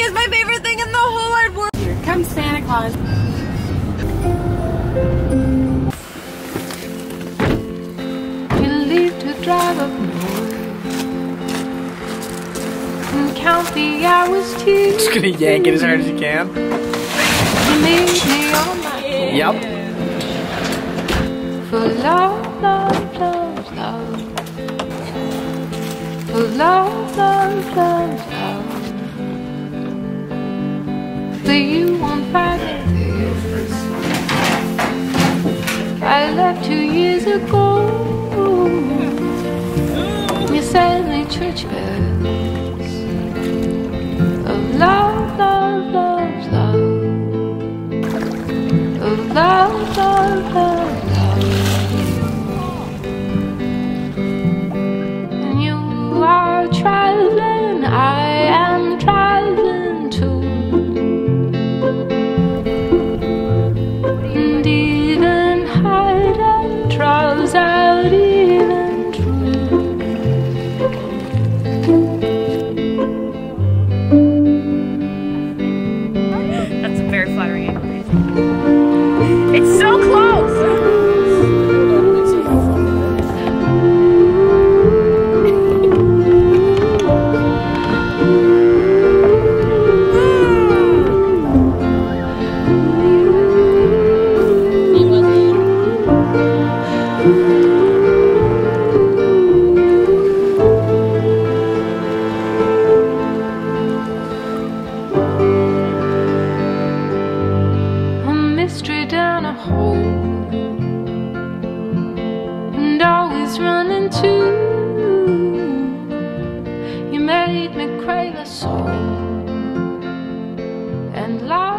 cake is my favorite thing in the whole wide world. Here comes Santa Claus. We'll leave to drive up north and count the hours too. Just gonna yank it as hard as you can. Yep. For love, love, love, love. For love, love, love, love. For you on Friday. I left 2 years ago. You sang the church bells of love, love, love, love. Of love, love, love. Traveling, I am traveling too. And even hide and troubles out even true. That's a very flattering angle. It's so close! Made me crave a soul and love.